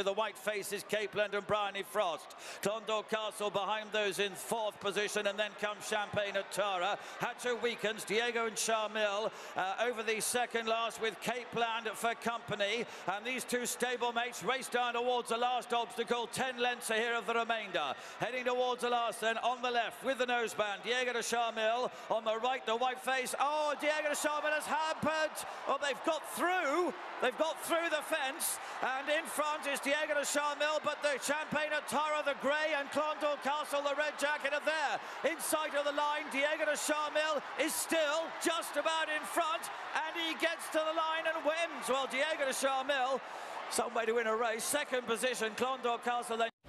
with a white face is Capeland and Bryony Frost. Clondor Castle behind those in fourth position, and then comes Champagne at Tara. Hatcho weakens Diego and Charmil over the second last with Capeland for company, and these two stablemates race down towards the last obstacle. 10 lengths are here of the remainder. Heading towards the last then, on the left with the noseband, Diego Du Charmil, on the right the white face. Oh, Diego Du Charmil has hampered. Oh, they've got through the fence, and in front is Diego Du Charmil, but the Champagne at Tara, the grey, and Clondor Castle, the red jacket, are there. Inside of the line, Diego Du Charmil is still just about in front, and he gets to the line and wins. Well, Diego Du Charmil, some way to win a race. Second position, Clondor Castle, then